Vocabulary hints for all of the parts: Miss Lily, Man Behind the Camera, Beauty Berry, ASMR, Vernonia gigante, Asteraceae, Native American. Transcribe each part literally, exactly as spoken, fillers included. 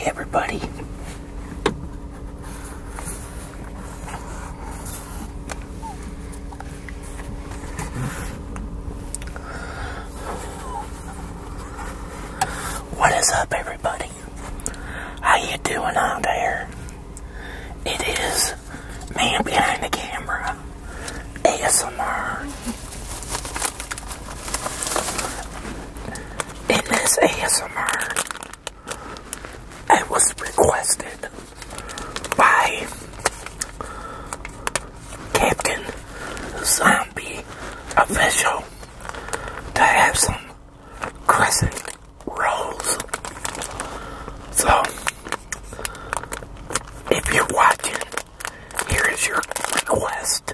Hey everybody. What is up everybody? How you doing out there? It is Man Behind the Camera A S M R. In this A S M R I was requested by Captain Zombie Official to have some crescent rolls. So, if you're watching, here is your request.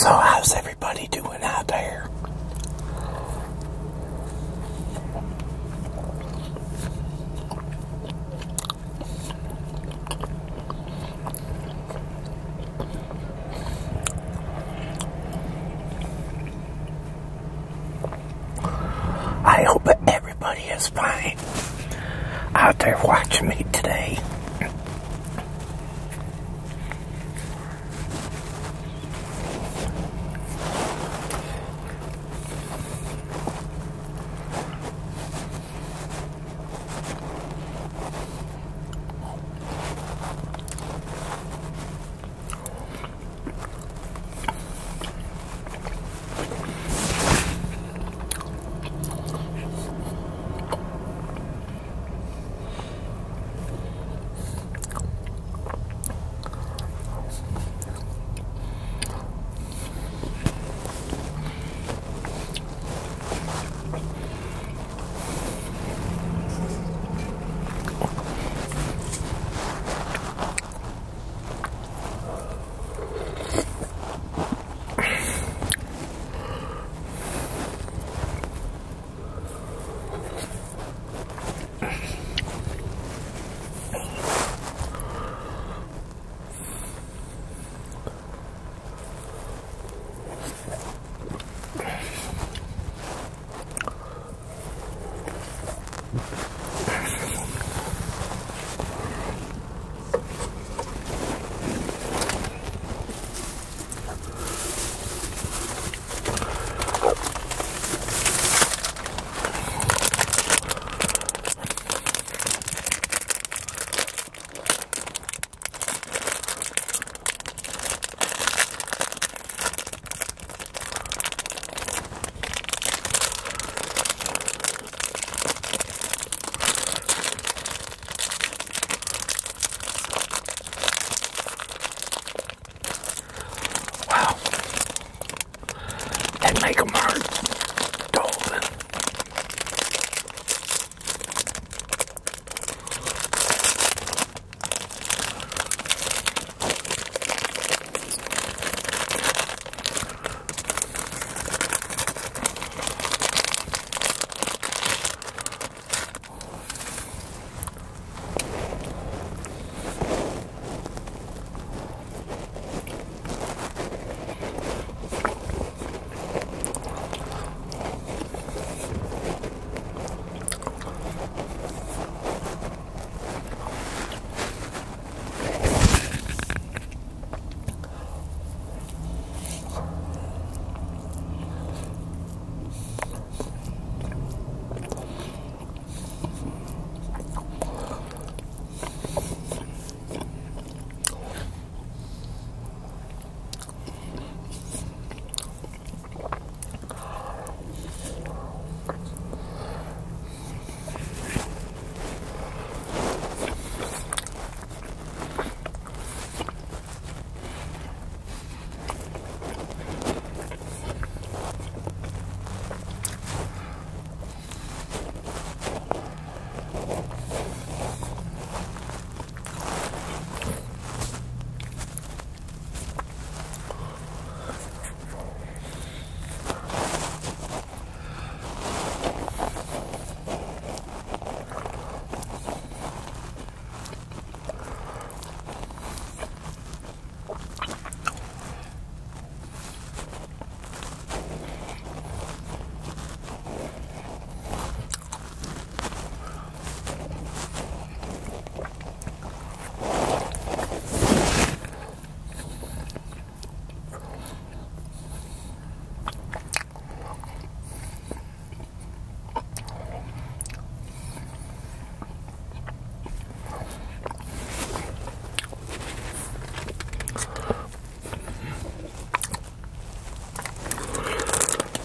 So how's everybody doing out there? I hope everybody is fine out there watching me today.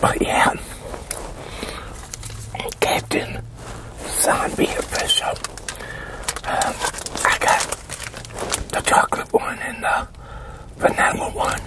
But yeah, Captain Zombie Official. Um, I got the chocolate one and the vanilla one.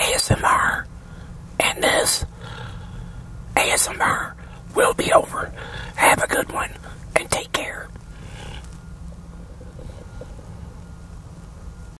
A S M R, and this A S M R will be over. Have a good one and take care.